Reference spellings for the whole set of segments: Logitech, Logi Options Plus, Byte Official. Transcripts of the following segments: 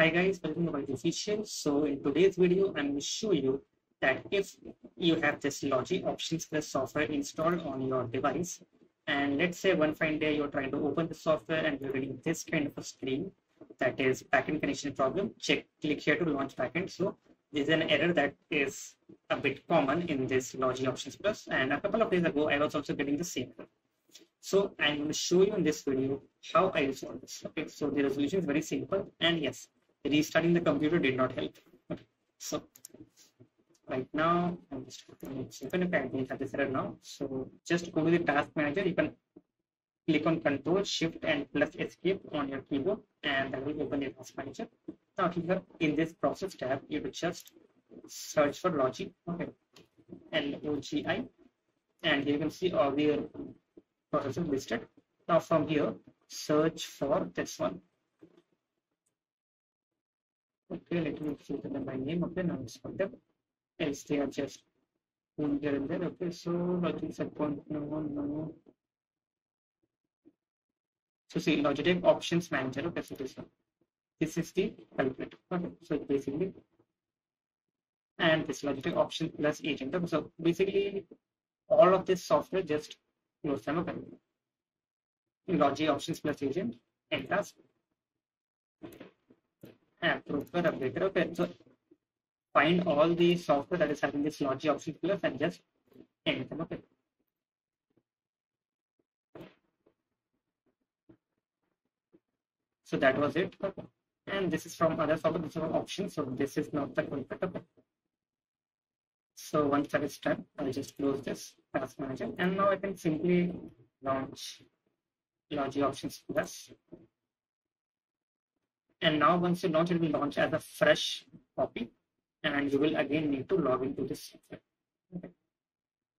Hi guys, welcome to Byte Official. So in today's video, I'm going to show you that if you have this Logi Options Plus software installed on your device, and let's say one fine day you're trying to open the software and you're getting this kind of a screen that is backend connection problem. Click here to launch backend. So there's an error that is a bit common in this Logi Options Plus, and a couple of days ago I was also getting the same error. So I'm going to show you in this video how I resolve this. Okay, so the resolution is very simple, and yes, restarting the computer did not help. Okay, so right now I'm just going to this error now. So just go to the task manager. You can click on Control Shift and plus Escape on your keyboard, and that will open the task manager. Now here in this process tab, you will just search for Logi. Okay, L-O-G-I, and here you can see all the processes listed. Now from here, search for this one. Okay, let me filter them by name. Okay, now it's for them. Else they are just here and there. Okay, so I think no. So see, Logitech Options Manager. Okay, so this one. This is the culprit. Okay, so basically, and this Logitech Options Plus agent. Okay, so basically, all of this software just close them. Okay, Logi Options Plus agent and task. Okay, so find all the software that is having this Logi Options Plus and just enter them. Okay. So that was it. Okay. And this is from other software, this is from options. So this is not the culprit. Okay. So once that is done, I'll just close this task manager. And now I can simply launch Logi Options Plus. And now once you launch, it will launch as a fresh copy, and you will again need to log into this software. Okay.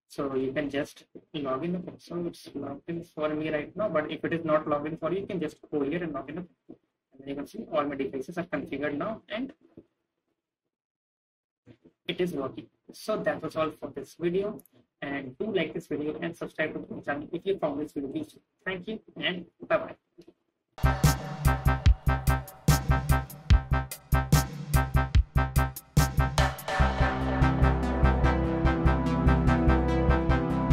So you can just log in. Okay. So it's logged in for me right now, but if it is not logged in for you, you can just go here and log in. Okay. And then you can see all my devices are configured now, and it is working. So that was all for this video, and do like this video and subscribe to the channel if you found this video useful. Thank you and bye-bye.